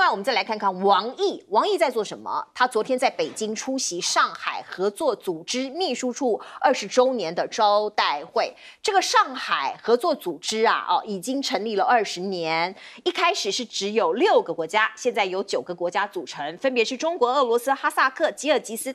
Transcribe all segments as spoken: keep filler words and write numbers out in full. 外，我们再来看看王毅，王毅在做什么？他昨天在北京出席上海合作组织秘书处二十周年的招待会。这个上海合作组织啊，哦，已经成立了二十年。一开始是只有六个国家，现在有九个国家组成，分别是中国、俄罗斯、哈萨克、吉尔吉斯、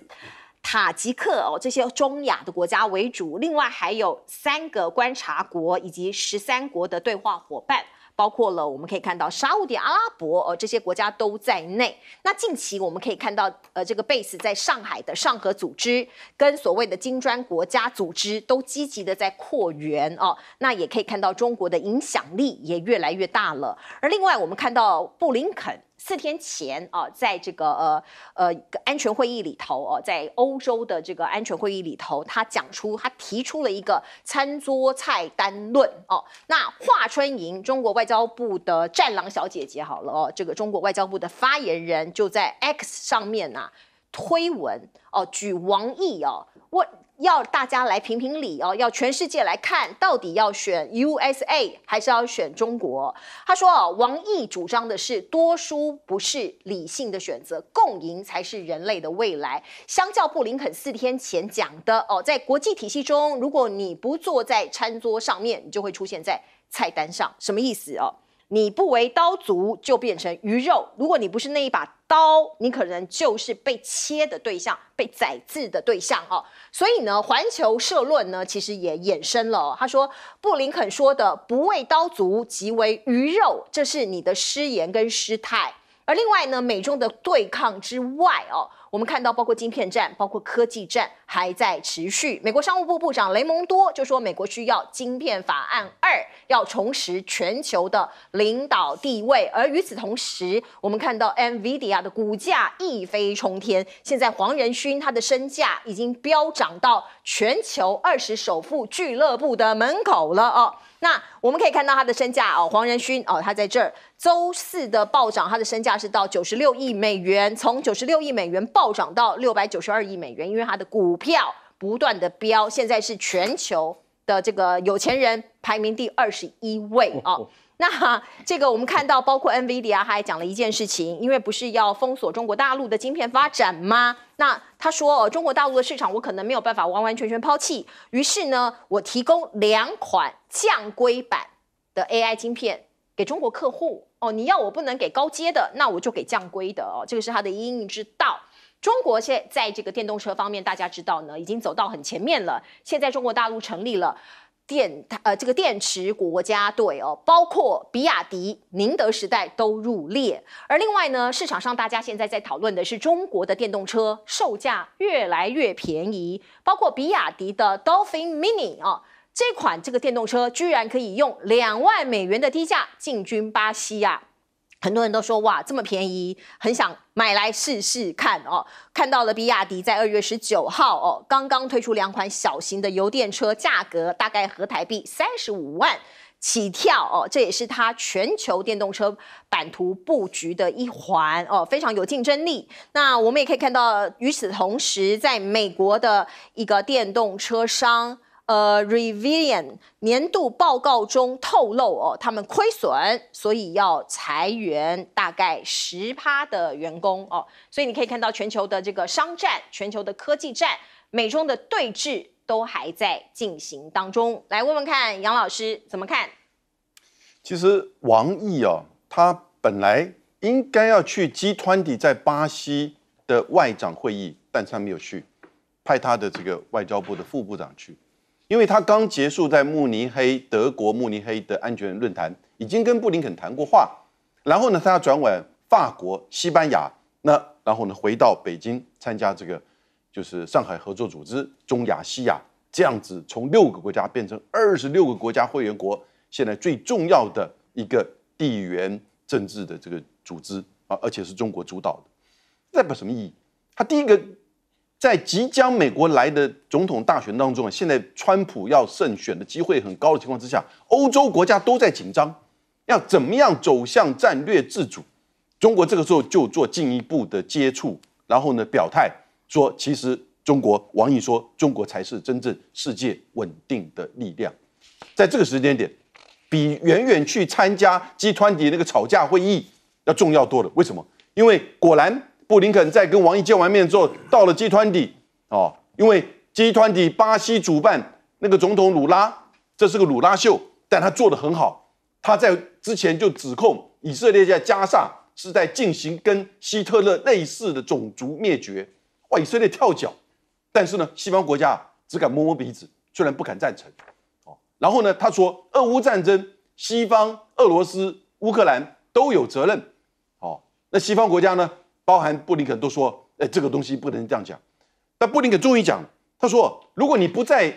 塔吉克哦，这些中亚的国家为主，另外还有三个观察国以及十三国的对话伙伴，包括了我们可以看到沙烏地阿拉伯哦，这些国家都在内。那近期我们可以看到，呃，这个 base 在上海的上合组织跟所谓的金砖国家组织都积极的在扩员哦。那也可以看到中国的影响力也越来越大了。而另外我们看到布林肯。四天前啊，在这个呃呃安全会议里头哦、啊，在欧洲的这个安全会议里头，他讲出他提出了一个餐桌菜单论哦、啊。那华春莹，中国外交部的战狼小姐姐好了哦、啊，这个中国外交部的发言人就在 X 上面呐、啊、推文哦、啊，举王毅哦、啊、问。要大家来评评理哦，要全世界来看，到底要选 U S A 还是要选中国？他说哦，王毅主张的是多输不是理性的选择，共赢才是人类的未来。相较布林肯四天前讲的哦，在国际体系中，如果你不坐在餐桌上面，你就会出现在菜单上，什么意思哦？你不为刀俎，就变成鱼肉。如果你不是那一把刀，你可能就是被切的对象，被宰制的对象哦。所以呢，环球社论呢，其实也衍生了、哦。他说，布林肯说的“不为刀俎，即为鱼肉”，这是你的失言跟失态。而另外呢，美中的对抗之外哦，我们看到包括晶片战、包括科技战还在持续。美国商务部部长雷蒙多就说，美国需要晶片法案二，要重拾全球的领导地位。而与此同时，我们看到 NVIDIA 的股价一飞冲天，现在黄仁勋他的身价已经飙涨到全球二十首富俱乐部的门口了哦。那我们可以看到他的身价哦，黄仁勋哦，他在这儿周四的暴涨，他的身价是到九十六亿美元，从九十六亿美元暴涨到六百九十二亿美元，因为他的股票不断的飙，现在是全球的这个有钱人排名第二十一位哦。那这个我们看到，包括 NVIDIA 还讲了一件事情，因为不是要封锁中国大陆的晶片发展吗？那他说、哦，中国大陆的市场我可能没有办法完完全全抛弃，于是呢，我提供两款降规版的 A I 晶片给中国客户哦。你要我不能给高阶的，那我就给降规的哦。这个是他的因应之道。中国现在在这个电动车方面，大家知道呢，已经走到很前面了。现在中国大陆成立了。电呃，这个电池国家队哦，包括比亚迪、宁德时代都入列。而另外呢，市场上大家现在在讨论的是中国的电动车售价越来越便宜，包括比亚迪的 Dolphin Mini 哦，这款这个电动车居然可以用两万美元的低价进军巴西啊！很多人都说哇，这么便宜，很想买来试试看哦。看到了比亚迪在二月十九号哦，刚刚推出两款小型的油电车，价格大概合台币三十五万起跳哦，这也是它全球电动车版图布局的一环哦，非常有竞争力。那我们也可以看到，与此同时，在美国的一个电动车商。呃 ，Rivian 年度报告中透露哦，他们亏损，所以要裁员大概十趴的员工哦。所以你可以看到全球的这个商战、全球的科技战、美中的对峙都还在进行当中。来问问看，杨老师怎么看？其实王毅哦，他本来应该要去 G 二十 在巴西的外长会议，但是他没有去，派他的这个外交部的副部长去。因为他刚结束在慕尼黑，德国慕尼黑的安全论坛，已经跟布林肯谈过话，然后呢，他要转往法国、西班牙，那然后呢，回到北京参加这个就是上海合作组织、中亚、西亚这样子，从六个国家变成二十六个国家会员国，现在最重要的一个地缘政治的这个组织啊，而且是中国主导的，代表什么意义？他第一个。在即将美国来的总统大选当中，现在川普要胜选的机会很高的情况之下，欧洲国家都在紧张，要怎么样走向战略自主？中国这个时候就做进一步的接触，然后呢表态说，其实中国王毅说，中国才是真正世界稳定的力量。在这个时间点，比远远去参加集团底那个吵架会议要重要多了。为什么？因为果然布林肯在跟王毅见完面之后，到了G 二十哦，因为G 二十巴西主办那个总统鲁拉，这是个鲁拉秀，但他做得很好。他在之前就指控以色列在加沙是在进行跟希特勒类似的种族灭绝，哇！以色列跳脚，但是呢，西方国家只敢摸摸鼻子，虽然不敢赞成。哦，然后呢，他说俄乌战争，西方、俄罗斯、乌克兰都有责任。哦，那西方国家呢，包含布林肯都说，哎，这个东西不能这样讲。但布林肯终于讲，他说，如果你不在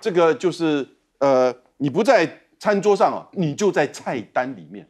这个就是呃，你不在餐桌上啊，你就在菜单里面。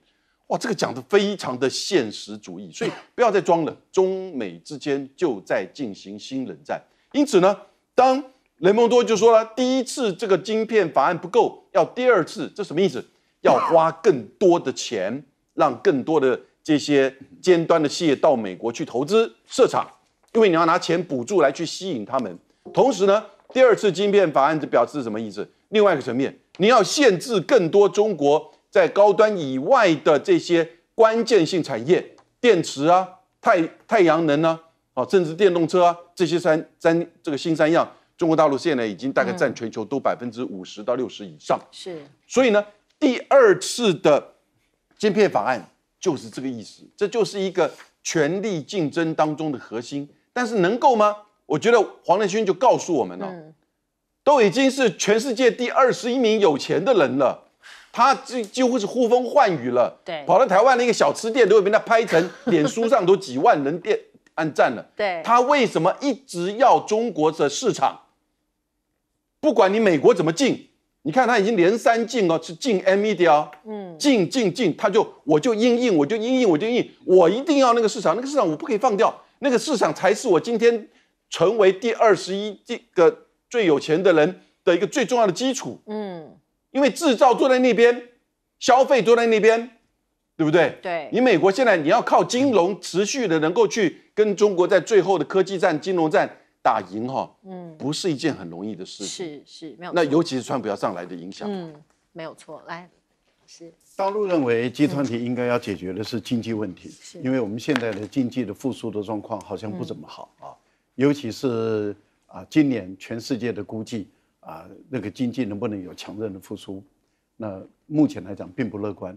哇，这个讲得非常的现实主义，所以不要再装了。中美之间就在进行新冷战，因此呢，当雷蒙多就说了，第一次这个晶片法案不够，要第二次，这什么意思？要花更多的钱，让更多的这些尖端的企业到美国去投资设厂，因为你要拿钱补助来去吸引他们。同时呢，第二次晶片法案表示什么意思？另外一个层面，你要限制更多中国在高端以外的这些关键性产业，电池啊、太太阳能啊、啊，甚至电动车啊，这些三三这个新三样，中国大陆现在已经大概占全球都百分之五十到六十以上。是，所以呢，第二次的晶片法案就是这个意思，这就是一个权力竞争当中的核心。但是能够吗？我觉得黄仁勋就告诉我们了、哦，嗯、都已经是全世界第二十一名有钱的人了。他几乎是呼风唤雨了，对，跑到台湾的一个小吃店都被他拍成，脸书上都几万人点按赞了。对，他为什么一直要中国的市场？不管你美国怎么禁，你看他已经连三禁哦，是禁 NVIDIA 哦，嗯，禁禁禁，他就我就因应，我就因应，我就因应，我一定要那个市场，那个市场我不可以放掉，那个市场才是我今天成为第二十一这个最有钱的人的一个最重要的基础。嗯。因为制造坐在那边，消费坐在那边，对不对？对。你美国现在你要靠金融持续的能够去跟中国在最后的科技战、金融战打赢哈、哦，嗯，不是一件很容易的事情。是是，没有错。那尤其是川普要上来的影响，嗯，没有错。来，是。大陆认为G 二十应该要解决的是经济问题，嗯、因为我们现在的经济的复苏的状况好像不怎么好啊，嗯、尤其是啊，今年全世界的估计。啊，那个经济能不能有强韧的复苏？那目前来讲并不乐观，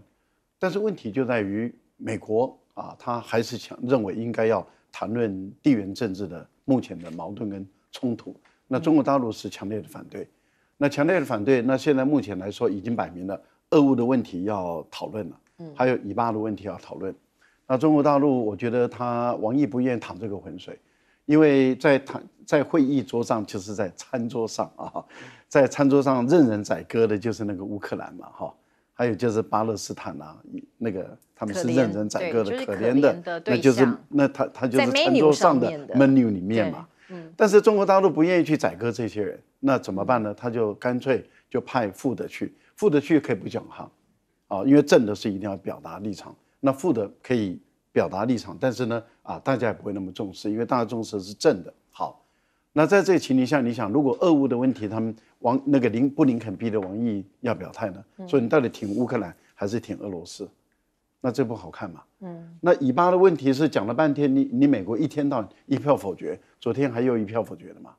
但是问题就在于美国啊，他还是想认为应该要谈论地缘政治的目前的矛盾跟冲突。那中国大陆是强烈的反对，那强烈的反对，那现在目前来说已经摆明了，俄乌的问题要讨论了，还有以巴的问题要讨论。那中国大陆，我觉得他王毅不愿意淌这个浑水。因为在谈在会议桌上，就是在餐桌上啊，在餐桌上任人宰割的就是那个乌克兰嘛，哈，还有就是巴勒斯坦啊，那个他们是任人宰割的，可怜的，那就是那他他就是餐桌上的 menu 里面嘛，嗯，但是中国大陆不愿意去宰割这些人，那怎么办呢？他就干脆就派负的去，负的去可以不讲哈，啊，因为正的是一定要表达立场，那负的可以。表达立场，但是呢，啊，大家也不会那么重视，因为大家重视是正的。好，那在这个情形下，你想，如果俄乌的问题，他们王那个林布林肯逼的王毅要表态呢，嗯、所以你到底挺乌克兰还是挺俄罗斯？那这不好看嘛。嗯。那以巴的问题是讲了半天，你你美国一天到晚一票否决，昨天还有一票否决的嘛。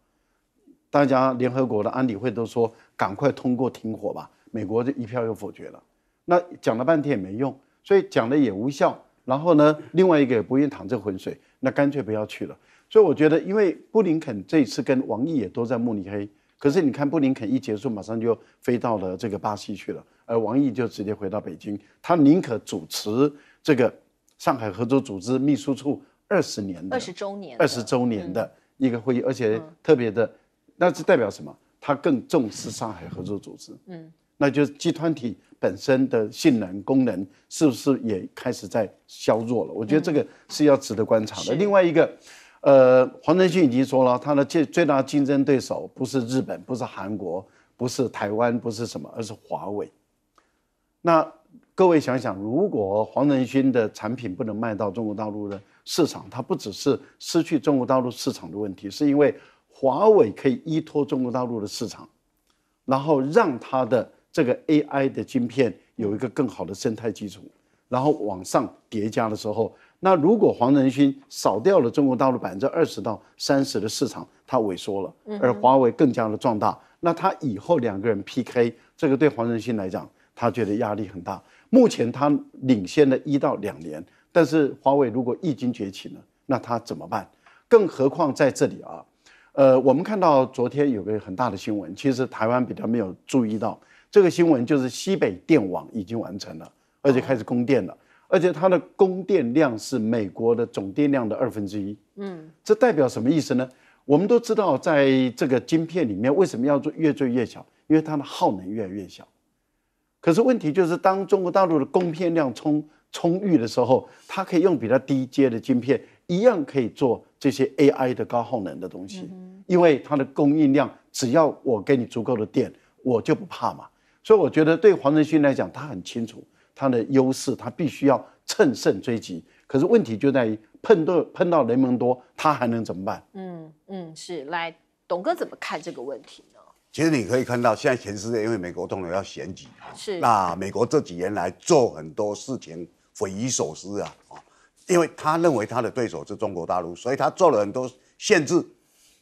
大家联合国的安理会都说赶快通过停火吧，美国这一票又否决了，那讲了半天也没用，所以讲了也无效。然后呢，另外一个也不愿意淌这浑水，那干脆不要去了。所以我觉得，因为布林肯这一次跟王毅也都在慕尼黑，可是你看布林肯一结束，马上就飞到了这个巴西去了，而王毅就直接回到北京。他宁可主持这个上海合作组织秘书处二十年的二十周年二十周年的一个会议，嗯、而且特别的，那是代表什么？他更重视上海合作组织。嗯。那就是集团体本身的性能功能是不是也开始在削弱了？我觉得这个是要值得观察的。嗯、另外一个，呃，黄仁勋已经说了，他的最最大的竞争对手不是日本，不是韩国，不是台湾，不是什么，而是华为。那各位想想，如果黄仁勋的产品不能卖到中国大陆的市场，他不只是失去中国大陆市场的问题，是因为华为可以依托中国大陆的市场，然后让他的这个 A I 的晶片有一个更好的生态基础，然后往上叠加的时候，那如果黄仁勋少掉了中国大陆百分之二十到三十的市场，它萎缩了，而华为更加的壮大，那他以后两个人 P K， 这个对黄仁勋来讲，他觉得压力很大。目前他领先了一到两年，但是华为如果一经崛起呢，那他怎么办？更何况在这里啊。 呃，我们看到昨天有个很大的新闻，其实台湾比较没有注意到这个新闻，就是西北电网已经完成了，而且开始供电了，而且它的供电量是美国的总电量的二分之一。嗯，这代表什么意思呢？我们都知道，在这个晶片里面，为什么要做越做越小？因为它的耗能越来越小。可是问题就是，当中国大陆的供电量充充裕的时候，它可以用比较低阶的晶片，一样可以做。 这些 A I 的高耗能的东西，因为它的供应量，只要我给你足够的电，我就不怕嘛。所以我觉得对黄仁勋来讲，他很清楚他的优势，他必须要乘胜追击。可是问题就在于碰到碰到雷蒙多，他还能怎么办？嗯嗯，是。来，董哥怎么看这个问题呢？其实你可以看到，现在全世界因为美国总统要选举啊，是那美国这几年来做很多事情匪夷所思啊。 因为他认为他的对手是中国大陆，所以他做了很多限制。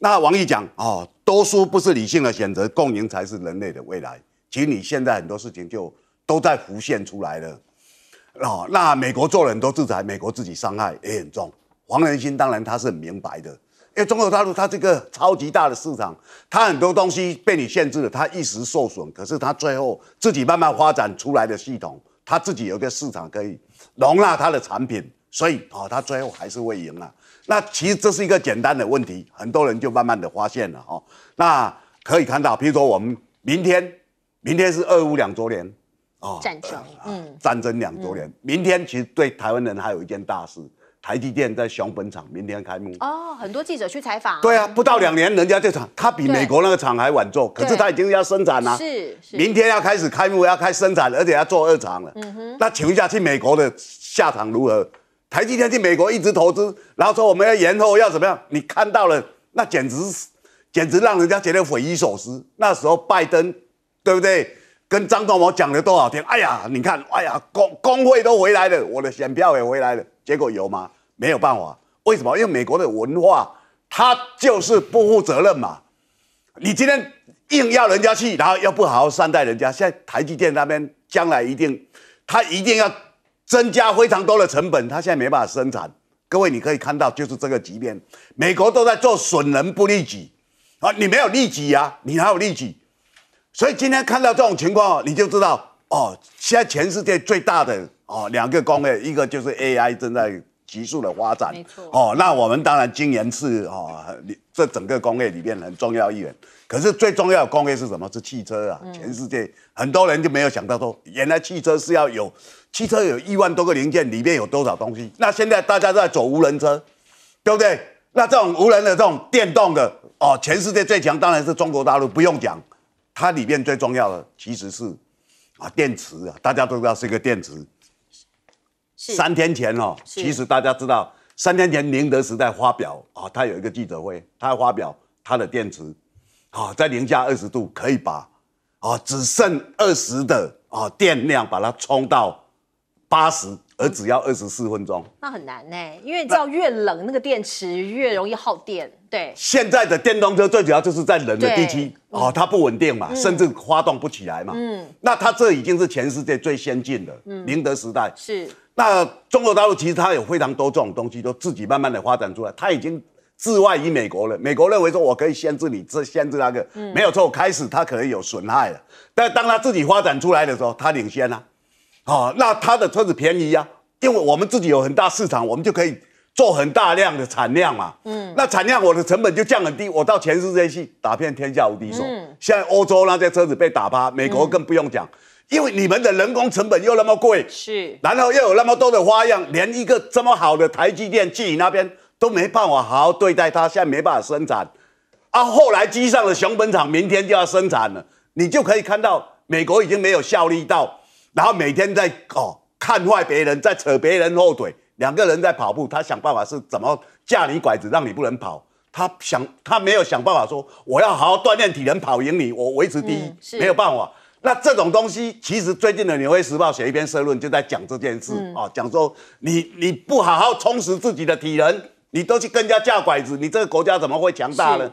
那王毅讲哦，多数不是理性的选择，共赢才是人类的未来。其实你现在很多事情就都在浮现出来了。哦，那美国做了很多制裁，美国自己伤害也很重。黄仁勋当然他是很明白的，因为中国大陆它这个超级大的市场，它很多东西被你限制了，它一时受损，可是它最后自己慢慢发展出来的系统，它自己有个市场可以容纳它的产品。 所以啊、哦，他最后还是会赢啊。那其实这是一个简单的问题，很多人就慢慢的发现了哦。那可以看到，比如说我们明天，明天是俄乌两周年哦，战争，嗯、呃，战争两周年。嗯、明天其实对台湾人还有一件大事，台积电在熊本厂明天开幕哦，很多记者去采访。对啊，不到两年，人家这厂，它比美国那个厂还晚做，可是它已经要生产了、啊。是，是明天要开始开幕，要开生产，而且要做二厂了。嗯哼，那请问一下，去美国的下场如何？ 台积电去美国一直投资，然后说我们要延后，要怎么样？你看到了，那简直，简直让人家觉得匪夷所思。那时候拜登，对不对？跟张忠谋讲了多少天？哎呀，你看，哎呀，工工会都回来了，我的选票也回来了。结果有吗？没有办法。为什么？因为美国的文化，它就是不负责任嘛。你今天硬要人家去，然后又不好好善待人家。现在台积电那边将来一定，他一定要。 增加非常多的成本，它现在没办法生产。各位，你可以看到，就是这个局面，美国都在做损人不利己啊！你没有利己啊，你哪有利己？所以今天看到这种情况，你就知道哦，现在全世界最大的哦两个工业，一个就是 A I 正在急速的发展，没错哦。那我们当然晶圆是哦，这整个工业里面很重要一员。可是最重要的工业是什么？是汽车啊！嗯、全世界很多人就没有想到说，原来汽车是要有。 汽车有一万多个零件，里面有多少东西？那现在大家都在走无人车，对不对？那这种无人的这种电动的哦，全世界最强当然是中国大陆，不用讲。它里面最重要的其实是啊电池啊，大家都知道是一个电池。三天前哦，其实大家知道，三天前宁德时代发表啊、哦，他有一个记者会，他发表他的电池，啊、哦，在零下二十度可以把啊、哦、只剩二十的啊、哦、电量把它充到。 八十，而只要二十四分钟，那很难呢、欸，因为你知道越冷 那, 那个电池越容易耗电。对，现在的电动车最主要就是在冷的地区哦，它不稳定嘛，嗯、甚至发动不起来嘛。嗯，那它这已经是全世界最先进的，嗯，宁德时代是。那中国大陆其实它有非常多这种东西，都自己慢慢的发展出来，它已经自外于美国了。美国认为说我可以限制你，这限制那个、嗯、没有错，开始它可能有损害了，但当它自己发展出来的时候，它领先了、啊。 哦，那它的车子便宜啊，因为我们自己有很大市场，我们就可以做很大量的产量嘛。嗯，那产量我的成本就降很低，我到全世界去打遍天下无敌手。嗯，现在欧洲那些车子被打趴，美国更不用讲，嗯、因为你们的人工成本又那么贵，是，然后又有那么多的花样，连一个这么好的台积电去你那边都没办法好好对待它，现在没办法生产。啊，后来机上的熊本厂明天就要生产了，你就可以看到美国已经没有效力到。 然后每天在哦看坏别人，在扯别人后腿，两个人在跑步，他想办法是怎么架你拐子让你不能跑，他想他没有想办法说我要好好锻炼体能跑赢你，我维持第一，嗯、没有办法。那这种东西，其实最近的《纽约时报》写一篇社论，就在讲这件事、嗯、啊，讲说你你不好好充实自己的体能，你都去跟人家架拐子，你这个国家怎么会强大呢？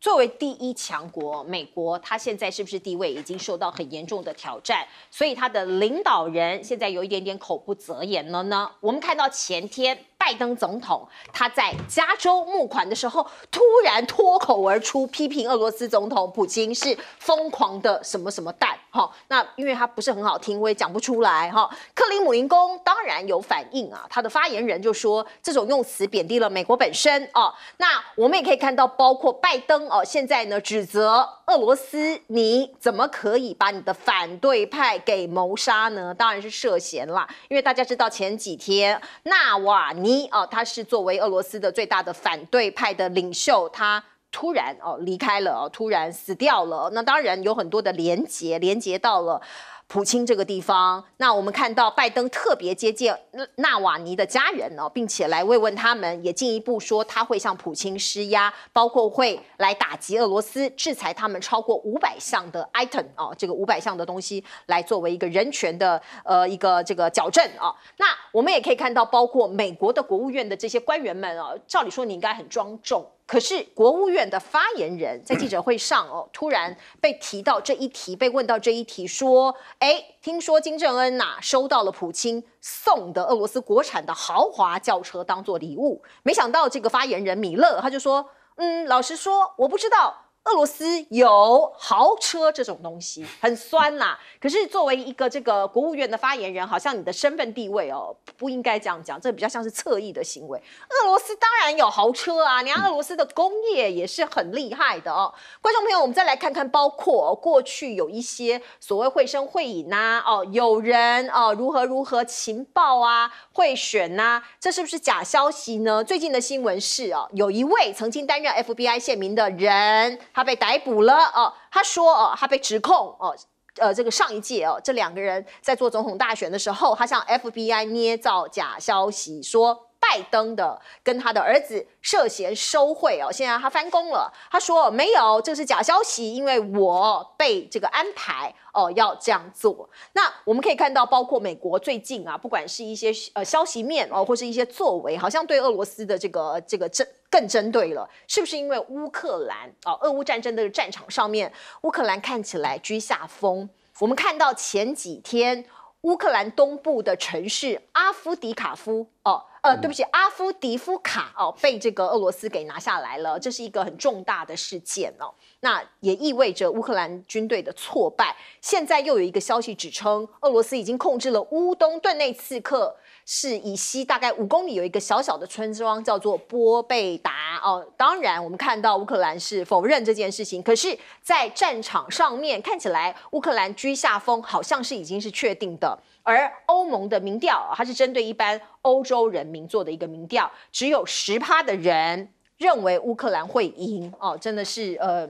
作为第一强国，美国它现在是不是地位已经受到很严重的挑战？所以它的领导人现在有一点点口不择言了呢。我们看到前天拜登总统他在加州募款的时候，突然脱口而出批评俄罗斯总统普京是疯狂的什么什么蛋。哈、哦，那因为他不是很好听，我也讲不出来。哈、哦，克里姆林宫当然有反应啊，他的发言人就说这种用词贬低了美国本身啊、哦。那我们也可以看到，包括拜登。哦，现在呢，指责俄罗斯，你怎么可以把你的反对派给谋杀呢？当然是涉嫌啦，因为大家知道前几天纳瓦尼哦，他是作为俄罗斯的最大的反对派的领袖，他突然哦离开了哦，突然死掉了。那当然有很多的连结，连结到了普京这个地方。那我们看到拜登特别接见纳瓦尼的家人哦，并且来慰问他们，也进一步说他会向普京施压，包括会来打击俄罗斯，制裁他们超过五百项的 item 哦，这个五百项的东西来作为一个人权的呃一个这个矫正哦。那我们也可以看到，包括美国的国务院的这些官员们哦，照理说你应该很庄重。可是国务院的发言人在记者会上哦，突然被提到这一题，被问到这一题，说：“哎，听说金正恩呐、啊、收到了普京送的俄罗斯国产的豪华轿车当做礼物。”没想到这个发言人米勒他就说：“嗯，老实说，我不知道俄罗斯有豪车这种东西，很酸啦、啊。可是作为一个这个国务院的发言人，好像你的身份地位哦，不应该这样讲，这比较像是侧翼的行为。俄罗斯当然有豪车啊，你看俄罗斯的工业也是很厉害的哦。观众朋友，我们再来看看，包括、哦、过去有一些所谓会声会影呐、啊，哦，有人哦如何如何情报啊，贿选呐、啊，这是不是假消息呢？最近的新闻是哦，有一位曾经担任 F B I 县民的人。他被逮捕了哦，他说哦，他被指控哦，呃，这个上一届哦，这两个人在做总统大选的时候，他向 F B I 捏造假消息，说拜登的跟他的儿子涉嫌收贿哦。现在他翻供了，他说没有，这是假消息，因为我被这个安排。哦，要这样做。那我们可以看到，包括美国最近啊，不管是一些呃消息面哦，或是一些作为，好像对俄罗斯的这个这个针更针对了，是不是因为乌克兰哦，俄乌战争的战场上面，乌克兰看起来居下风。我们看到前几天乌克兰东部的城市阿夫迪卡夫哦。呃，对不起，阿夫迪夫卡哦，被这个俄罗斯给拿下来了，这是一个很重大的事件哦。那也意味着乌克兰军队的挫败。现在又有一个消息指称，俄罗斯已经控制了乌东顿内茨克市以西大概五公里有一个小小的村庄，叫做波贝达哦。当然，我们看到乌克兰是否认这件事情，可是，在战场上面看起来乌克兰居下风，好像是已经是确定的。而欧盟的民调，它是针对一般欧洲人民做的一个民调，只有十趴的人认为乌克兰会赢哦，真的是呃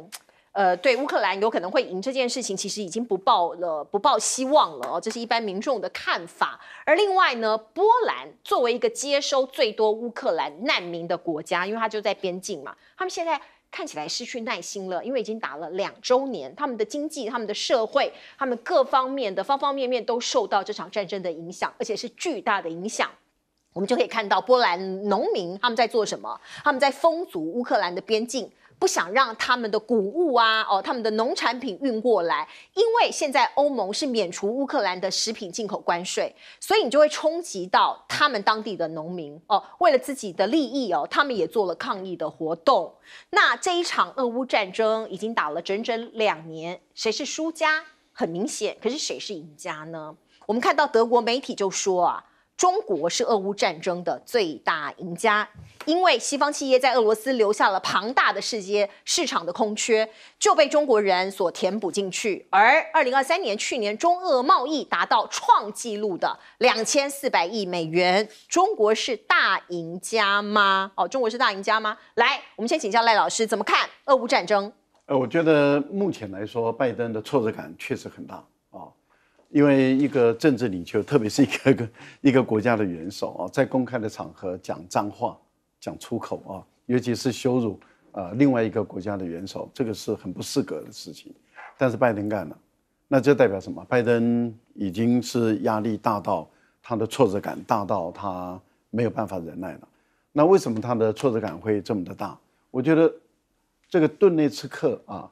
呃，对乌克兰有可能会赢这件事情，其实已经不抱了不抱希望了哦，这是一般民众的看法。而另外呢，波兰作为一个接收最多乌克兰难民的国家，因为它就在边境嘛，他们现在。看起来失去耐心了，因为已经打了两周年，他们的经济、他们的社会、他们各方面的方方面面都受到这场战争的影响，而且是巨大的影响。我们就可以看到波兰农民他们在做什么，他们在封阻乌克兰的边境。不想让他们的谷物啊，哦，他们的农产品运过来，因为现在欧盟是免除乌克兰的食品进口关税，所以你就会冲击到他们当地的农民哦。为了自己的利益哦，他们也做了抗议的活动。那这一场俄乌战争已经打了整整两年，谁是输家？很明显，可是谁是赢家呢？我们看到德国媒体就说啊。中国是俄乌战争的最大赢家，因为西方企业在俄罗斯留下了庞大的世界市场的空缺，就被中国人所填补进去。而二零二三年去年中俄贸易达到创纪录的两千四百亿美元，中国是大赢家吗？哦，中国是大赢家吗？来，我们先请教赖老师怎么看俄乌战争？呃，我觉得目前来说，拜登的挫折感确实很大。因为一个政治领袖，特别是一个一个国家的元首啊，在公开的场合讲脏话、讲粗口啊，尤其是羞辱啊、呃、另外一个国家的元首，这个是很不适格的事情。但是拜登干了，那这代表什么？拜登已经是压力大到他的挫折感大到他没有办法忍耐了。那为什么他的挫折感会这么的大？我觉得这个顿内茨克啊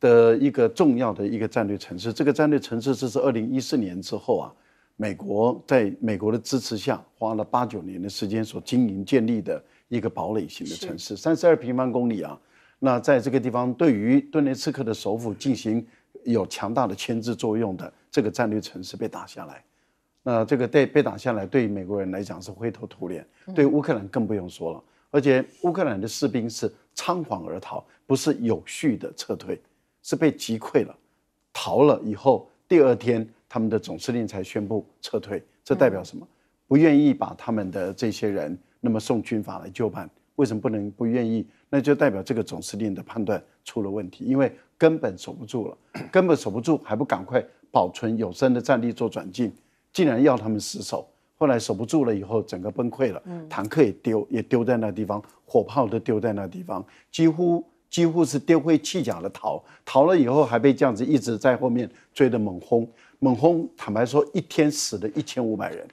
的一个重要的一个战略城市，这个战略城市这是二零一四年之后啊。 美国在美国的支持下，花了八九年的时间所经营建立的一个堡垒型的城市，三十二平方公里啊。那在这个地方，对于顿涅茨克的首府进行有强大的牵制作用的这个战略城市被打下来，那这个被被打下来，对于美国人来讲是灰头土脸，对乌克兰更不用说了。而且乌克兰的士兵是仓皇而逃，不是有序的撤退，是被击溃了，逃了以后，第二天。 他们的总司令才宣布撤退，这代表什么？不愿意把他们的这些人那么送军法来就办，为什么不能不愿意？那就代表这个总司令的判断出了问题，因为根本守不住了，根本守不住，还不赶快保存有生的战力做转进，竟然要他们死守，后来守不住了以后，整个崩溃了，坦克也丢，也丢在那地方，火炮都丢在那地方，几乎。 几乎是丢盔弃甲的逃，逃了以后还被这样子一直在后面追的猛轰，猛轰。坦白说，一天死了一千五百人。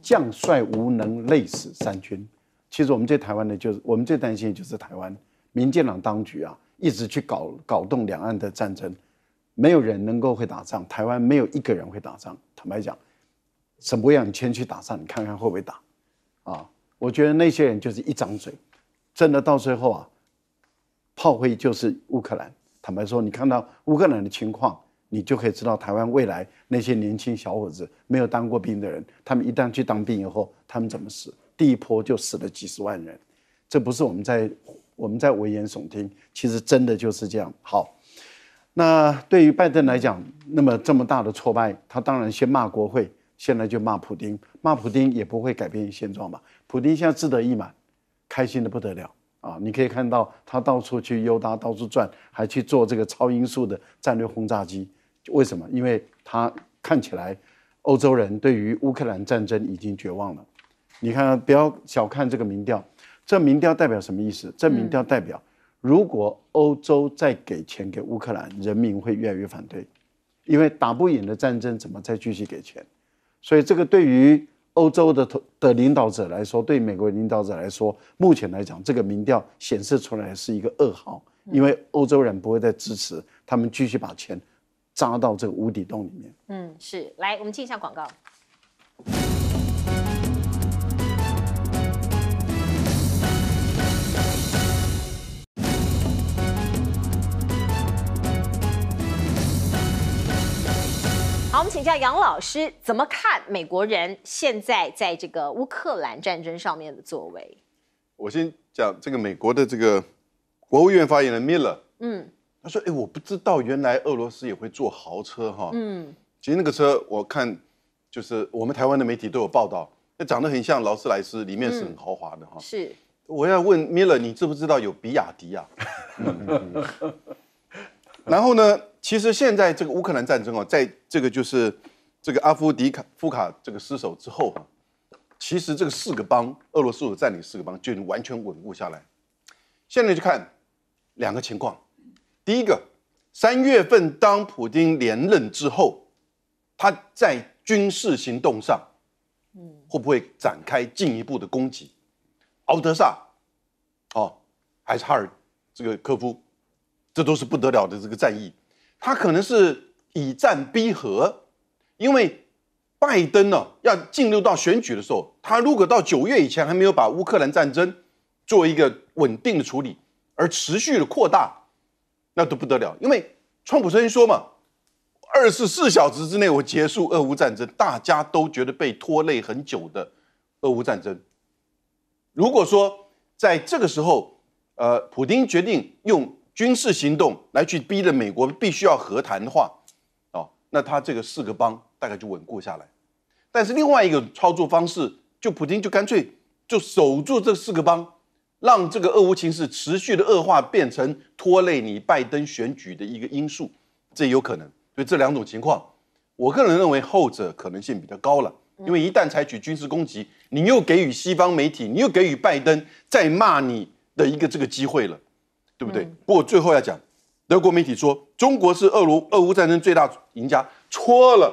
将帅无能，累死三军。其实我们最台湾的就是，我们最担心的就是台湾民进党当局啊，一直去搞搞动两岸的战争，没有人能够会打仗，台湾没有一个人会打仗。坦白讲，沈伯洋先去打仗，你看看会不会打？啊，我觉得那些人就是一张嘴，真的到最后啊。 炮灰就是乌克兰。坦白说，你看到乌克兰的情况，你就可以知道台湾未来那些年轻小伙子没有当过兵的人，他们一旦去当兵以后，他们怎么死？第一波就死了几十万人，这不是我们在我们在危言耸听，其实真的就是这样。好，那对于拜登来讲，那么这么大的挫败，他当然先骂国会，现在就骂普丁，骂普丁也不会改变现状吧？普丁现在志得意满，开心的不得了。 啊，你可以看到他到处去溜达，到处转，还去做这个超音速的战略轰炸机。为什么？因为他看起来，欧洲人对于乌克兰战争已经绝望了。你看，不要小看这个民调，这民调代表什么意思？这民调代表，如果欧洲再给钱给乌克兰，人民会越来越反对，因为打不赢的战争怎么再继续给钱？所以这个对于。 欧洲的的领导者来说，对美国领导者来说，目前来讲，这个民调显示出来是一个噩耗，因为欧洲人不会再支持他们继续把钱扎到这个无底洞里面。嗯，是。来，我们进一下广告。好，我们请教杨老师，怎么看美国人现在在这个乌克兰战争上面的作为？我先讲这个美国的这个国务院发言人 Miller， 嗯，他说：“哎，我不知道，原来俄罗斯也会做豪车哈。”嗯，其实那个车我看就是我们台湾的媒体都有报道，那长得很像劳斯莱斯，里面是很豪华的哈。嗯、是，我要问 Miller， 你知不知道有比亚迪啊？嗯嗯然后呢？ 其实现在这个乌克兰战争哦，在这个就是这个阿夫迪卡夫卡这个失守之后啊，其实这个四个邦，俄罗斯所占领四个邦就已经完全稳固下来。现在就看两个情况，第一个，三月份当普丁连任之后，他在军事行动上，嗯，会不会展开进一步的攻击？敖德萨，哦，还是哈尔这个科夫，这都是不得了的这个战役。 他可能是以战逼和，因为拜登呢、啊、要进入到选举的时候，他如果到九月以前还没有把乌克兰战争做一个稳定的处理，而持续的扩大，那都不得了。因为川普曾经说嘛，二十四小时之内我结束俄乌战争，大家都觉得被拖累很久的俄乌战争。如果说在这个时候，呃，普丁决定用。 军事行动来去逼着美国必须要和谈的话，哦，那他这个四个邦大概就稳固下来。但是另外一个操作方式，就普京就干脆就守住这四个邦，让这个俄乌情势持续的恶化，变成拖累你拜登选举的一个因素，这也有可能。所以这两种情况，我个人认为后者可能性比较高了，因为一旦采取军事攻击，你又给予西方媒体，你又给予拜登再骂你的一个这个机会了。 对不对？嗯、不过最后要讲，德国媒体说，中国是俄罗俄乌战争最大赢家，错了，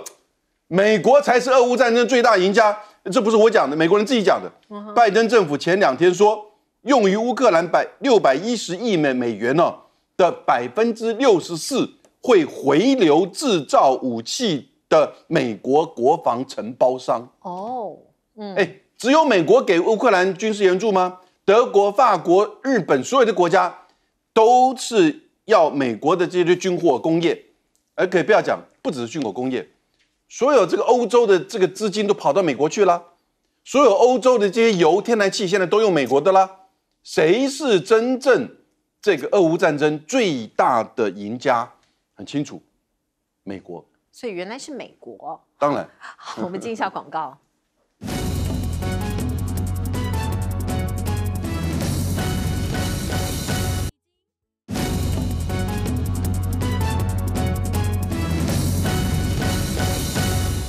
美国才是俄乌战争最大赢家。这不是我讲的，美国人自己讲的。嗯、拜登政府前两天说，用于乌克兰百六百一十亿美美元呢的百分之六十四会回流制造武器的美国国防承包商。哦，嗯，哎，只有美国给乌克兰军事援助吗？德国、法国、日本所有的国家都是。 要美国的这些军火工业，而可以不要讲，不只是军火工业，所有这个欧洲的这个资金都跑到美国去了，所有欧洲的这些油、天然气现在都用美国的啦。谁是真正这个俄乌战争最大的赢家？很清楚，美国。所以原来是美国。当然。我们进一下广告。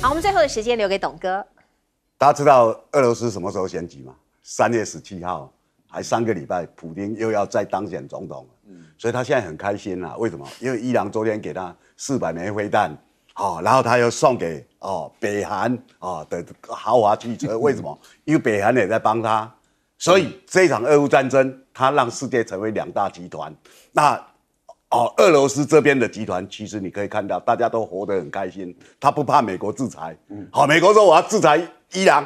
好，我们最后的时间留给董哥。大家知道俄罗斯什么时候选举吗？三月十七号，还三个礼拜，普丁又要再当选总统了。嗯，所以他现在很开心啊。为什么？因为伊朗昨天给他四百枚飞弹，哦，然后他又送给哦北韩哦的豪华汽车。为什么？因为北韩也在帮他。所以这场俄乌战争，他让世界成为两大集团。那。 哦，俄罗斯这边的集团，其实你可以看到，大家都活得很开心，他不怕美国制裁。嗯，好、哦，美国说我要制裁伊朗，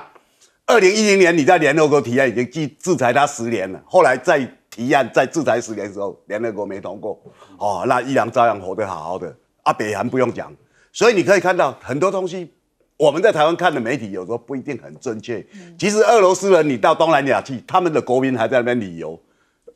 二零一零年你在联合国提案已经制制裁他十年了，后来再提案再制裁十年的时候，联合国没通过。哦，那伊朗照样活得好好的，啊，北韩不用讲。所以你可以看到很多东西，我们在台湾看的媒体有时候不一定很正确。嗯、其实俄罗斯人，你到东南亚去，他们的国民还在那边旅游。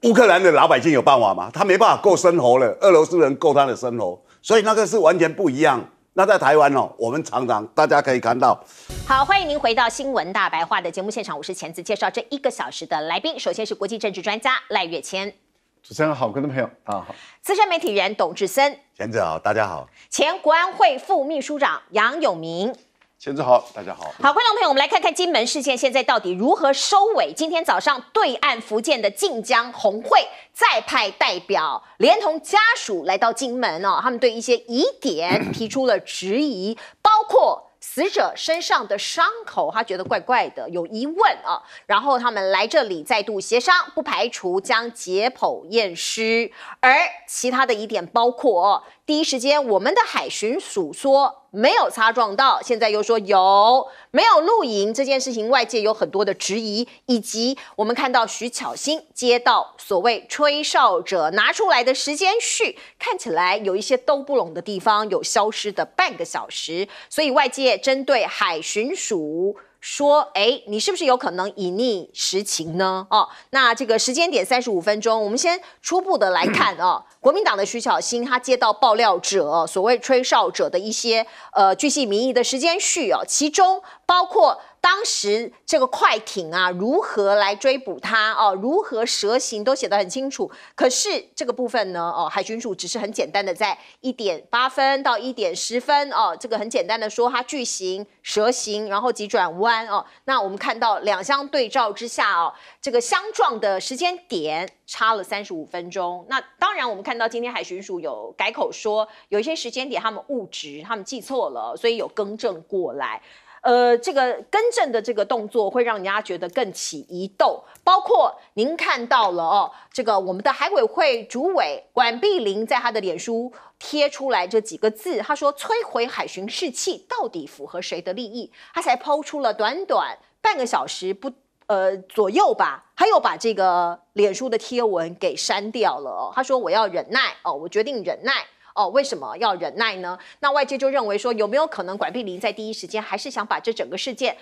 乌克兰的老百姓有办法吗？他没办法过生活了，俄罗斯人过他的生活，所以那个是完全不一样。那在台湾哦，我们常常大家可以看到。好，欢迎您回到新闻大白话的节目现场，我是钱子，介绍这一个小时的来宾，首先是国际政治专家赖岳谦。 主持人好，观众朋友大家好。资深媒体人董志森，钱子好，大家好。前国安会副秘书长杨永明。 先生好，大家好。好，观众朋友，我们来看看金门事件现在到底如何收尾。今天早上，对岸福建的晋江红会再派代表，连同家属来到金门哦，他们对一些疑点提出了质疑，包括。 死者身上的伤口，他觉得怪怪的，有疑问啊。然后他们来这里再度协商，不排除将解剖验尸。而其他的疑点包括：第一时间，我们的海巡署说没有擦撞到，现在又说有，没有露营这件事情，外界有很多的质疑，以及我们看到徐巧芯接到所谓吹哨者拿出来的时间序，看起来有一些兜不拢的地方，有消失的半个小时，所以外界。 针对海巡署说：“哎，你是不是有可能隐匿实情呢？”哦，那这个时间点三十五分钟，我们先初步的来看哦。国民党的徐巧芯，他接到爆料者、所谓吹哨者的一些呃巨细靡遗的时间序哦，其中包括当时这个快艇啊如何来追捕他哦，如何蛇行都写得很清楚。可是这个部分呢，哦，海巡署只是很简单的在一点八分到一点十分哦，这个很简单的说他巨行、蛇行，然后急转弯。 弯哦，那我们看到两相对照之下哦，这个相撞的时间点差了三十五分钟。那当然，我们看到今天海巡署有改口说，有一些时间点他们误植，他们记错了，所以有更正过来。呃，这个更正的这个动作会让人家觉得更起疑窦。包括您看到了哦，这个我们的海委会主委管碧玲在他的脸书。 贴出来这几个字，他说“摧毁海巡士气”到底符合谁的利益？他才抛出了短短半个小时不呃左右吧，他又把这个脸书的贴文给删掉了哦。他说我要忍耐哦，我决定忍耐哦。为什么要忍耐呢？那外界就认为说，有没有可能管碧玲在第一时间还是想把这整个事件？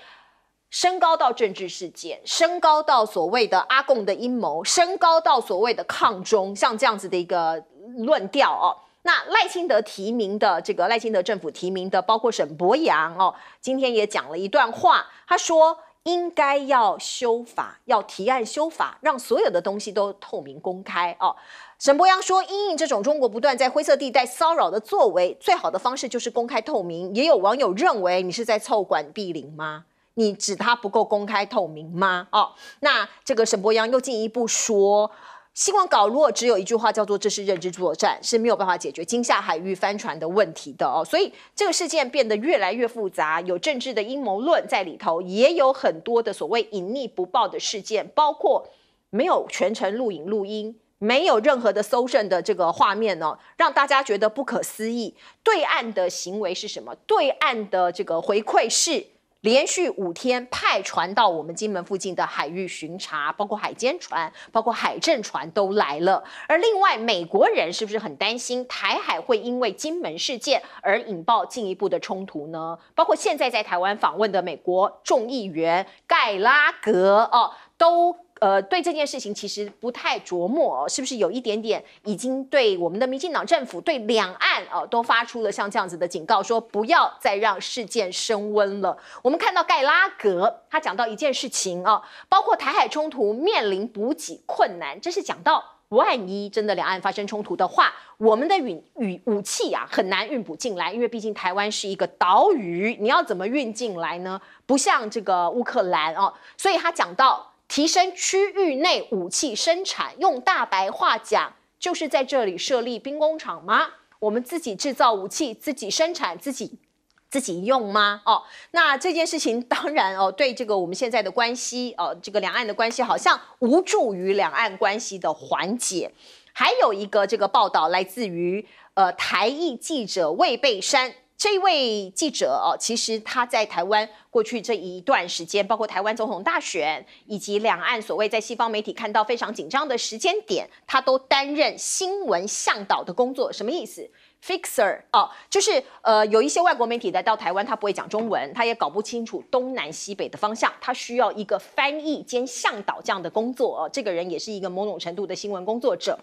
升高到政治事件，升高到所谓的阿共的阴谋，升高到所谓的抗中，像这样子的一个论调哦。那赖清德提名的这个赖清德政府提名的，包括沈伯洋哦，今天也讲了一段话，他说应该要修法，要提案修法，让所有的东西都透明公开哦。 沈伯洋说：“因应这种中国不断在灰色地带骚扰的作为，最好的方式就是公开透明。”也有网友认为你是在凑管碧玲吗？ 你指他不够公开透明吗？哦，那这个沈伯洋又进一步说，新闻稿如果只有一句话叫做“这是认知作战”，是没有办法解决惊吓海域帆船的问题的哦。所以这个事件变得越来越复杂，有政治的阴谋论在里头，也有很多的所谓隐匿不报的事件，包括没有全程录影录音。 没有任何的搜证的这个画面哦，让大家觉得不可思议。对岸的行为是什么？对岸的这个回馈是连续五天派船到我们金门附近的海域巡查，包括海监船、包括海政船都来了。而另外，美国人是不是很担心台海会因为金门事件而引爆进一步的冲突呢？包括现在在台湾访问的美国众议员盖拉格哦，都。 呃，对这件事情其实不太琢磨哦，是不是有一点点已经对我们的民进党政府、对两岸哦都发出了像这样子的警告，说不要再让事件升温了。我们看到盖拉格他讲到一件事情哦，包括台海冲突面临补给困难，这是讲到万一真的两岸发生冲突的话，我们的运与武器啊很难运补进来，因为毕竟台湾是一个岛屿，你要怎么运进来呢？不像这个乌克兰哦，所以他讲到。 提升区域内武器生产，用大白话讲，就是在这里设立兵工厂吗？我们自己制造武器，自己生产，自己自己用吗？哦，那这件事情当然哦，对这个我们现在的关系，哦，这个两岸的关系好像无助于两岸关系的缓解。还有一个这个报道来自于呃台裔记者魏贝珊。 这位记者哦，其实他在台湾过去这一段时间，包括台湾总统大选以及两岸所谓在西方媒体看到非常紧张的时间点，他都担任新闻向导的工作。什么意思 ？Fixer 哦，就是呃，有一些外国媒体来到台湾，他不会讲中文，他也搞不清楚东南西北的方向，他需要一个翻译兼向导这样的工作哦。这个人也是一个某种程度的新闻工作者。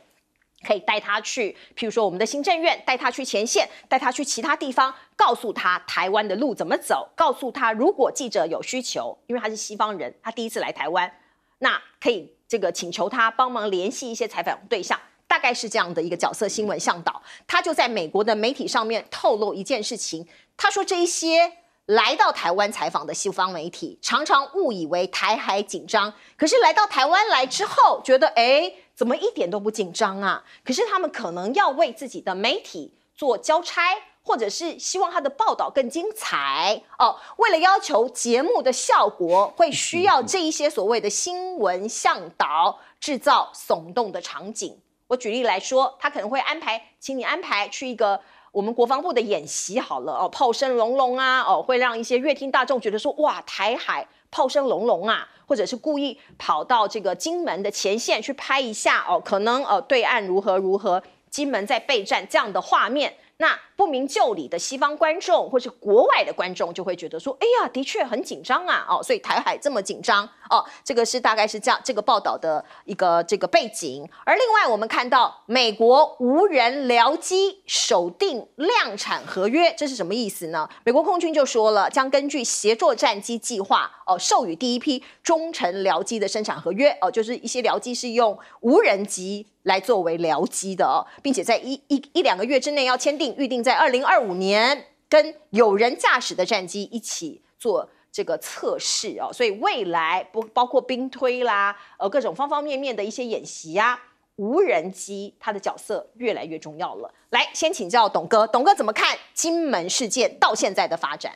可以带他去，譬如说我们的行政院，带他去前线，带他去其他地方，告诉他台湾的路怎么走，告诉他如果记者有需求，因为他是西方人，他第一次来台湾，那可以这个请求他帮忙联系一些采访对象，大概是这样的一个角色。新闻向导，他就在美国的媒体上面透露一件事情，他说这一些。 来到台湾采访的西方媒体，常常误以为台海紧张，可是来到台湾来之后，觉得哎，怎么一点都不紧张啊？可是他们可能要为自己的媒体做交差，或者是希望他的报道更精彩哦。为了要求节目的效果，会需要这一些所谓的新闻向导制造耸动的场景。我举例来说，他可能会安排，请你安排去一个。 我们国防部的演习好了哦，炮声隆隆啊，哦，会让一些乐听大众觉得说哇，台海炮声隆隆啊，或者是故意跑到这个金门的前线去拍一下哦，可能哦对岸如何如何，金门在备战这样的画面，那不明就里的西方观众或是国外的观众就会觉得说，哎呀，的确很紧张啊，哦，所以台海这么紧张哦，这个是大概是这样这个报道的一个这个背景。而另外我们看到美国无人僚机。 首订量产合约，这是什么意思呢？美国空军就说了，将根据协作战机计划，哦、呃，授予第一批中程僚机的生产合约，哦、呃，就是一些僚机是用无人机来作为僚机的哦，并且在一一一两个月之内要签订，预定在二零二五年跟有人驾驶的战机一起做。 这个测试哦，所以未来不包括兵推啦，呃，各种方方面面的一些演习啊，无人机它的角色越来越重要了。来，先请教董哥，董哥怎么看金门事件到现在的发展？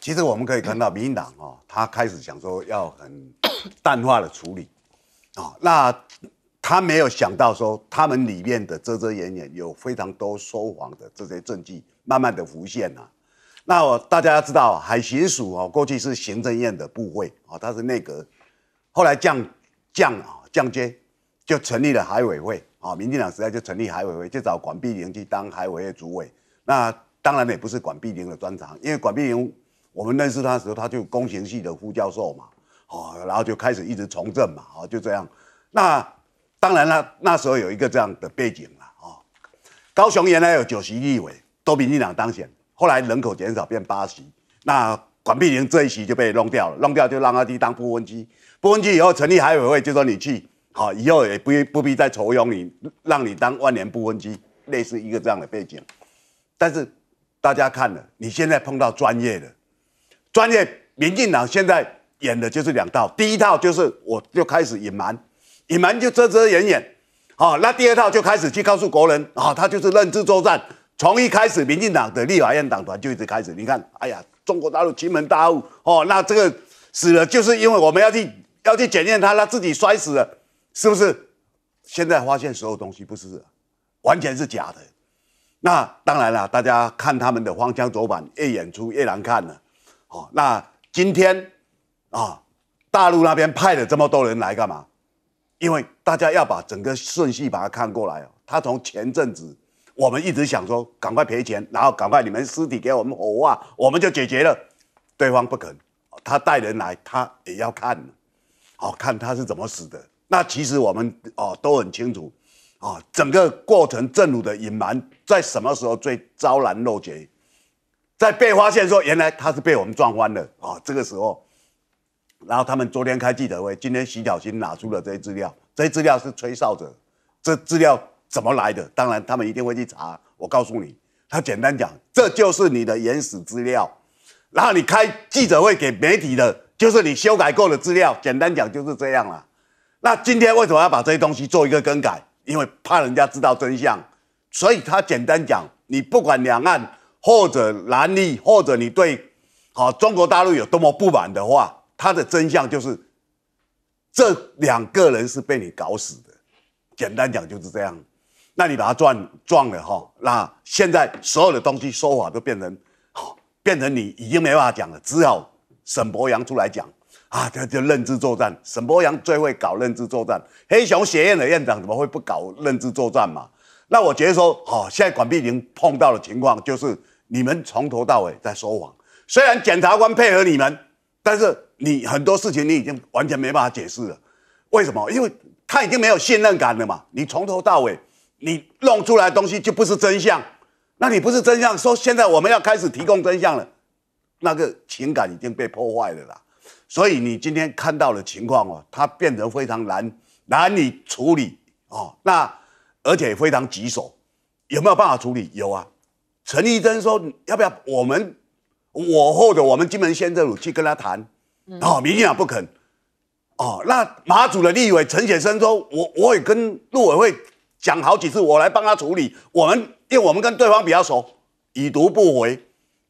其实我们可以看到，民进党哦，他开始想说要很淡化的处理，哦，那他没有想到说他们里面的遮遮掩掩有非常多说谎的这些证据，慢慢的浮现了、啊。 那我大家要知道，海巡署哦，过去是行政院的部会哦，它是内阁，后来降降啊降阶，就成立了海委会啊、哦。民进党时代就成立海委会，就找管碧玲去当海委会主委。那当然也不是管碧玲的专长，因为管碧玲我们认识他的时候，他就工程系的副教授嘛，哦，然后就开始一直从政嘛，哦，就这样。那当然了，那时候有一个这样的背景啦，哦，高雄原来有九席立委，都民进党当选。 后来人口减少变八席，那管碧玲这一席就被弄掉了，弄掉就让他去当部分机，部分机以后成立海委会，就说你去，好、哦，以后也不不必再酬庸你，让你当万年部分机，类似一个这样的背景。但是大家看了，你现在碰到专业的，专业民进党现在演的就是两套，第一套就是我就开始隐瞒，隐瞒就遮遮掩掩，好、哦，那第二套就开始去告诉国人啊、哦，他就是认知作战。从一开始，民进党的立法院党团就一直开始，你看，哎呀，中国大陆奇门大雾哦，那这个死了，就是因为我们要去要去检验他，他自己摔死了，是不是？现在发现所有东西不是，完全是假的。那当然了，大家看他们的荒腔走板，越演出越难看了。哦，那今天啊、哦，大陆那边派了这么多人来干嘛？因为大家要把整个顺序把它看过来哦。他从前阵子，我们一直想说赶快赔钱，然后赶快你们尸体给我们火化，我们就解决了。对方不肯，他带人来，他也要看，好、哦、看他是怎么死的。那其实我们哦都很清楚。 啊、哦，整个过程政府的隐瞒在什么时候最昭然若揭？在被发现说原来他是被我们撞翻了啊、哦，这个时候，然后他们昨天开记者会，今天徐巧芯拿出了这些资料，这些资料是吹哨者，这资料怎么来的？当然他们一定会去查。我告诉你，他简单讲，这就是你的原始资料，然后你开记者会给媒体的，就是你修改过的资料，简单讲就是这样啦。那今天为什么要把这些东西做一个更改？ 因为怕人家知道真相，所以他简单讲，你不管两岸或者蓝绿，或者你对好、哦、中国大陆有多么不满的话，他的真相就是这两个人是被你搞死的。简单讲就是这样。那你把他撞撞了哈、哦，那现在所有的东西说法都变成、哦、变成你已经没办法讲了，只好沈伯洋出来讲。 啊，这就认知作战。沈伯洋最会搞认知作战，黑熊学院的院长怎么会不搞认知作战嘛？那我觉得说，哦，现在管碧玲碰到的情况就是你们从头到尾在说谎。虽然检察官配合你们，但是你很多事情你已经完全没办法解释了。为什么？因为他已经没有信任感了嘛。你从头到尾，你弄出来的东西就不是真相。那你不是真相，说现在我们要开始提供真相了，那个情感已经被破坏了啦。 所以你今天看到的情况哦，它变得非常难难以处理哦，那而且非常棘手，有没有办法处理？有啊，陈义珍说要不要我们我或者我们金门县政府去跟他谈，嗯、哦，民进党不肯，哦，那马祖的立委陈雪生说，我我也跟陆委会讲好几次，我来帮他处理，我们因为我们跟对方比较熟，已读不回，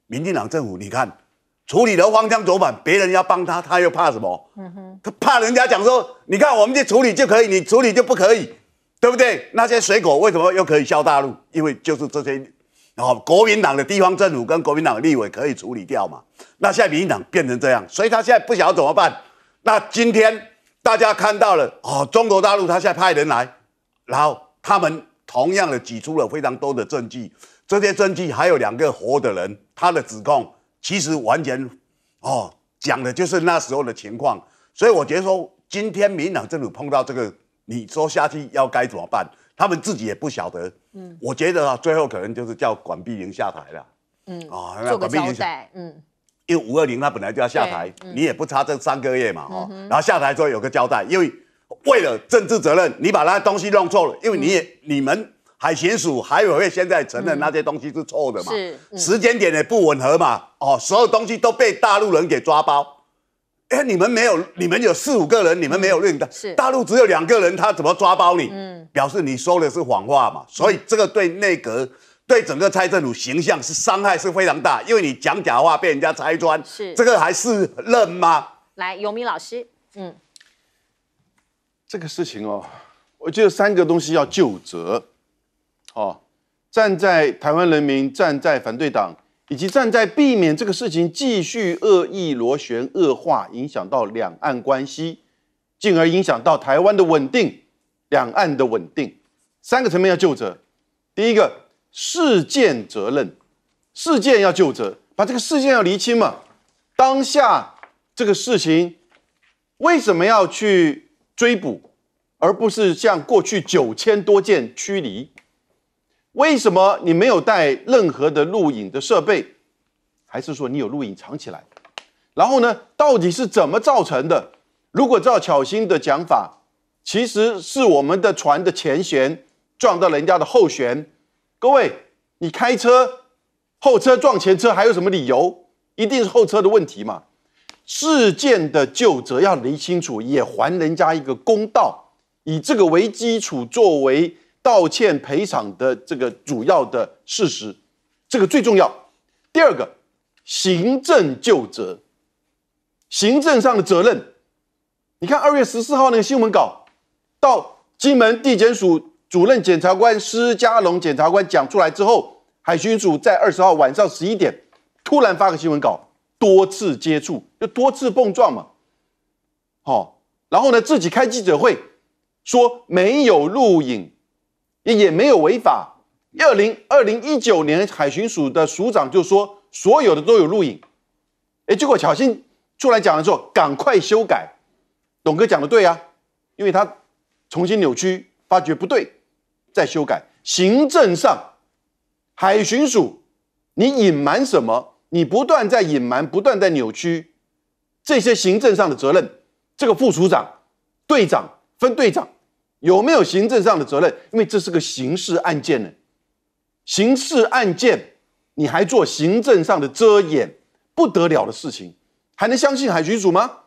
民进党政府你看。 处理了荒腔走板，别人要帮他，他又怕什么？嗯哼，他怕人家讲说，你看我们去处理就可以，你处理就不可以，对不对？那些水果为什么又可以销大陆？因为就是这些，哦，国民党的地方政府跟国民党的立委可以处理掉嘛。那现在民进党变成这样，所以他现在不晓得怎么办。那今天大家看到了哦，中国大陆他现在派人来，然后他们同样的挤出了非常多的证据，这些证据还有两个活的人，他的指控。 其实完全，哦，讲的就是那时候的情况，所以我觉得说，今天民进党政府碰到这个，你说下去要该怎么办？他们自己也不晓得。嗯，我觉得啊，最后可能就是叫管碧玲下台了。嗯，啊、哦，那管碧玲，嗯，因为五二零他本来就要下台，嗯、你也不差这三个月嘛，哦，嗯、然后下台之后有个交代，因为为了政治责任，你把那东西弄错了，因为你也、嗯、你们。 海巡署海委会现在承认那些东西是错的嘛？嗯嗯、时间点也不吻合嘛？哦，所有东西都被大陆人给抓包。哎、欸，你们没有，你们有四五个人，你们没有认的、嗯，大陆只有两个人，他怎么抓包你？嗯、表示你说的是谎话嘛？所以这个对内阁、嗯、对整个蔡政府形象是伤害是非常大，因为你讲假话被人家拆穿，这个还是认吗？来，游明老师，嗯，这个事情哦，我觉得三个东西要究责。 哦，站在台湾人民，站在反对党，以及站在避免这个事情继续恶意螺旋恶化，影响到两岸关系，进而影响到台湾的稳定、两岸的稳定，三个层面要究责。第一个，事件责任，事件要究责，把这个事件要厘清嘛。当下这个事情为什么要去追捕，而不是像过去九千多件驱离？ 为什么你没有带任何的录影的设备，还是说你有录影藏起来？然后呢，到底是怎么造成的？如果照巧芯的讲法，其实是我们的船的前舷撞到人家的后舷。各位，你开车后车撞前车，还有什么理由？一定是后车的问题嘛？事件的究责要理清楚，也还人家一个公道。以这个为基础作为道歉赔偿的这个主要的事实，这个最重要。第二个，行政究责，行政上的责任。你看二月十四号那个新闻稿，到金门地检署主任检察官施家龙检察官讲出来之后，海巡署在二十号晚上十一点突然发个新闻稿，多次接触就多次碰撞嘛。好、哦，然后呢自己开记者会说没有录影。 也没有违法。二零一九年，海巡署的署长就说所有的都有录影。哎，结果巧芯出来讲的时候，赶快修改。董哥讲的对啊，因为他重新扭曲，发觉不对，再修改。行政上，海巡署，你隐瞒什么？你不断在隐瞒，不断在扭曲，这些行政上的责任，这个副署长、队长、分队长。 有没有行政上的责任？因为这是个刑事案件呢，刑事案件你还做行政上的遮掩，不得了的事情，还能相信海巡署吗？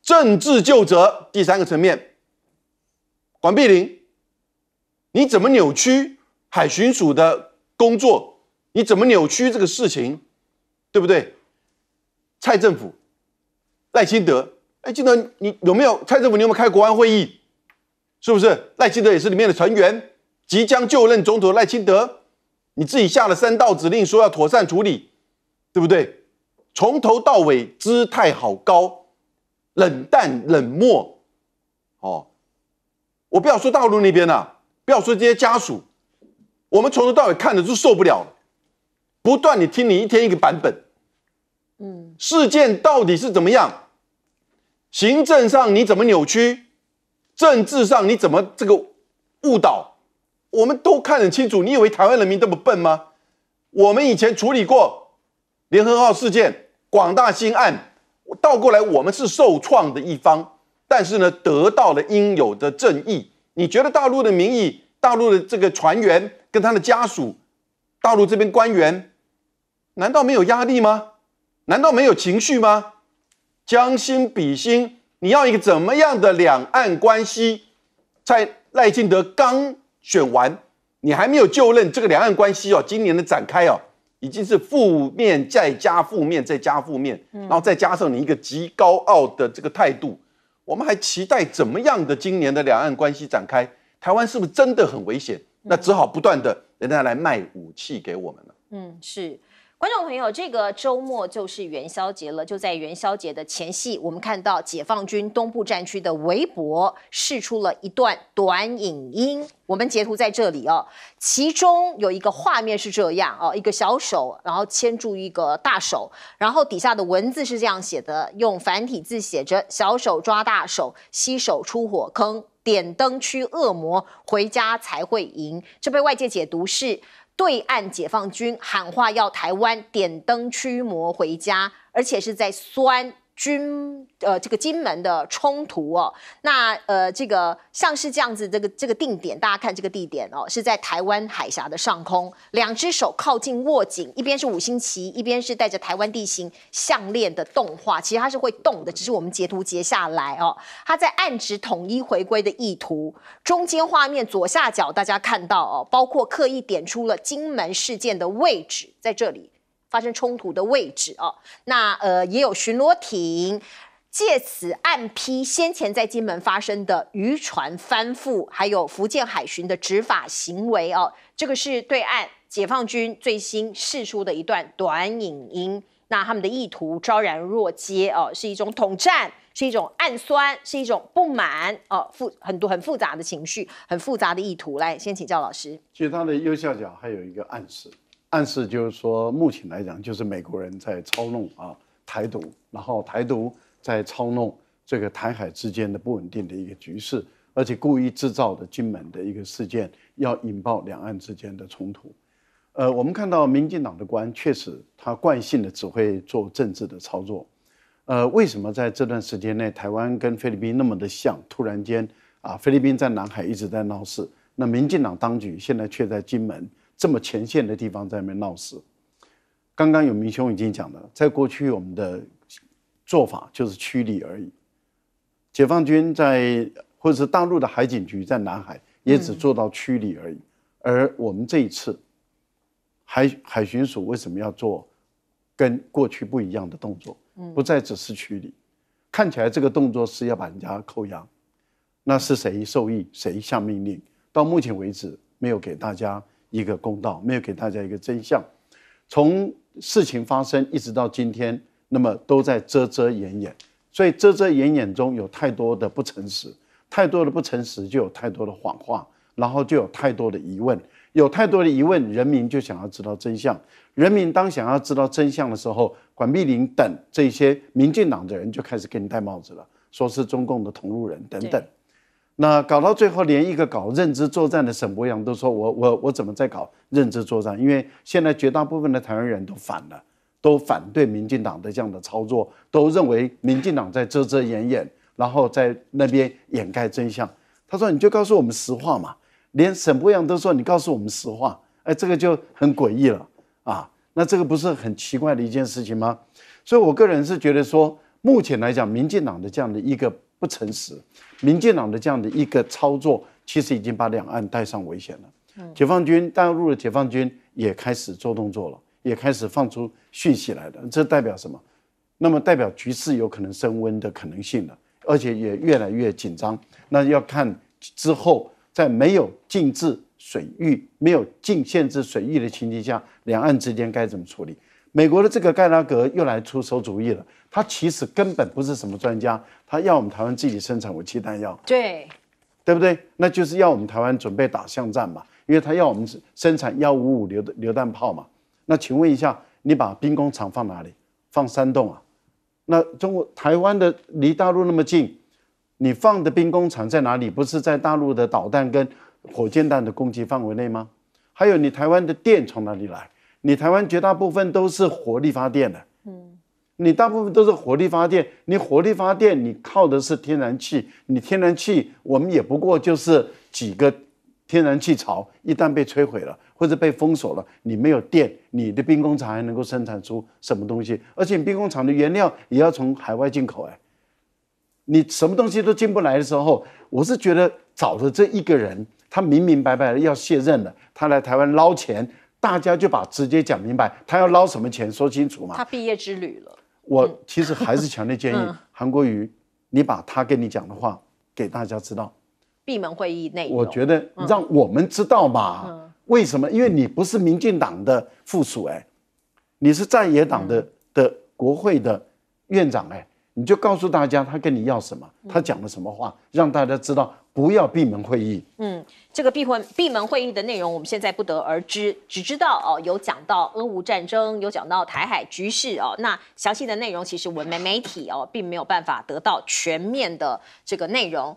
政治究责第三个层面，管碧玲，你怎么扭曲海巡署的工作？你怎么扭曲这个事情？对不对？蔡政府，赖清德，赖清德，你有没有蔡政府？你有没有开国安会议？ 是不是赖清德也是里面的成员？即将就任总统的赖清德，你自己下了三道指令，说要妥善处理，对不对？从头到尾姿态好高，冷淡冷漠。哦，我不要说大陆那边啊，不要说这些家属，我们从头到尾看的就受不了了，不断你听你一天一个版本。嗯，事件到底是怎么样？行政上你怎么扭曲？ 政治上你怎么这个误导？我们都看得清楚。你以为台湾人民这么笨吗？我们以前处理过联合号事件、广大新案，倒过来我们是受创的一方，但是呢得到了应有的正义。你觉得大陆的民意、大陆的这个船员跟他的家属、大陆这边官员，难道没有压力吗？难道没有情绪吗？将心比心。 你要一个怎么样的两岸关系？在赖清德刚选完，你还没有就任，这个两岸关系哦，今年的展开哦，已经是负面再加负面再加负面，然后再加上你一个极高傲的这个态度，我们还期待怎么样的今年的两岸关系展开？台湾是不是真的很危险？那只好不断的人家来卖武器给我们了。嗯，是。 观众朋友，这个周末就是元宵节了。就在元宵节的前夕，我们看到解放军东部战区的微博释出了一段短影音，我们截图在这里哦。其中有一个画面是这样哦，一个小手，然后牵住一个大手，然后底下的文字是这样写的，用繁体字写着“小手抓大手，携手出火坑，点灯驱恶魔，回家才会赢”。这被外界解读是。 对岸解放军喊话要台湾点灯驱魔回家，而且是在酸军呃这个金门的冲突哦。那呃这个像是这样子，这个这个定点，大家看这个地点哦，是在台湾海峡的上空，两只手靠近握紧，一边是五星旗，一边是带着台湾地形项链的动画，其实它是会动的，只是我们截图截下来哦。它在暗指统一回归的意图。 中间画面左下角大家看到哦，包括刻意点出了金门事件的位置，在这里发生冲突的位置哦。那呃也有巡逻艇借此暗批先前在金门发生的渔船翻覆，还有福建海巡的执法行为哦。这个是对岸解放军最新释出的一段短影音，那他们的意图昭然若揭哦，是一种统战。 是一种暗酸，是一种不满哦，复很多很复杂的情绪，很复杂的意图。来，先请教老师。其实它的右下角还有一个暗示，暗示就是说，目前来讲，就是美国人在操弄啊台独，然后台独在操弄这个台海之间的不稳定的一个局势，而且故意制造的金门的一个事件，要引爆两岸之间的冲突。呃，我们看到民进党的官确实他惯性的只会做政治的操作。 呃，为什么在这段时间内，台湾跟菲律宾那么的像？突然间啊，菲律宾在南海一直在闹事，那民进党当局现在却在金门这么前线的地方在那边闹事。刚刚有明兄已经讲了，在过去我们的做法就是趋利而已。解放军在或者是大陆的海警局在南海也只做到驱离而已。嗯、而我们这一次海海巡署为什么要做跟过去不一样的动作？不再只是驱离，看起来这个动作是要把人家扣押，那是谁受益？谁下命令？到目前为止没有给大家一个公道，没有给大家一个真相。从事情发生一直到今天，那么都在遮遮掩掩。 所以遮遮掩掩中有太多的不诚实，太多的不诚实就有太多的谎话，然后就有太多的疑问，有太多的疑问，人民就想要知道真相。人民当想要知道真相的时候，管碧玲等这些民进党的人就开始给你戴帽子了，说是中共的同路人等等。那搞到最后，连一个搞认知作战的沈伯洋都说我：“我我我怎么在搞认知作战？”因为现在绝大部分的台湾人都反了。 都反对民进党的这样的操作，都认为民进党在遮遮掩掩，然后在那边掩盖真相。他说：“你就告诉我们实话嘛！”连沈伯洋都说：“你告诉我们实话。”哎，这个就很诡异了啊！那这个不是很奇怪的一件事情吗？所以，我个人是觉得说，目前来讲，民进党的这样的一个不诚实，民进党的这样的一个操作，其实已经把两岸带上危险了。解放军，大陆的解放军也开始做动作了。 也开始放出讯息来了，这代表什么？那么代表局势有可能升温的可能性了，而且也越来越紧张。那要看之后在没有禁制水域、没有禁限制水域的情形下，两岸之间该怎么处理？美国的这个盖拉格又来出馊主意了，他其实根本不是什么专家，他要我们台湾自己生产武器弹药，对，对不对？那就是要我们台湾准备打巷战嘛，因为他要我们生产一五五榴榴弹炮嘛。 那请问一下，你把兵工厂放哪里？放山洞啊？那中国台湾的离大陆那么近，你放的兵工厂在哪里？不是在大陆的导弹跟火箭弹的攻击范围内吗？还有你台湾的电从哪里来？你台湾绝大部分都是火力发电的，嗯，你大部分都是火力发电，你火力发电你靠的是天然气，你天然气我们也不过就是几个。 天然气槽一旦被摧毁了，或者被封锁了，你没有电，你的兵工厂还能够生产出什么东西？而且你兵工厂的原料也要从海外进口、欸，哎，你什么东西都进不来的时候，我是觉得找的这一个人，他明明白白的要卸任了，他来台湾捞钱，大家就把直接讲明白，他要捞什么钱说清楚嘛。他毕业之旅了，我其实还是强烈建议韩国瑜，你把他跟你讲的话给大家知道。 闭门会议内容，我觉得让我们知道嘛，嗯、为什么？因为你不是民进党的附属哎、欸，你是在野党的、嗯、的国会的院长哎、欸，你就告诉大家他跟你要什么，他讲了什么话，嗯、让大家知道不要闭门会议。嗯，这个闭会闭门会议的内容我们现在不得而知，只知道哦有讲到俄乌战争，有讲到台海局势哦，那详细的内容其实我们媒体哦并没有办法得到全面的这个内容。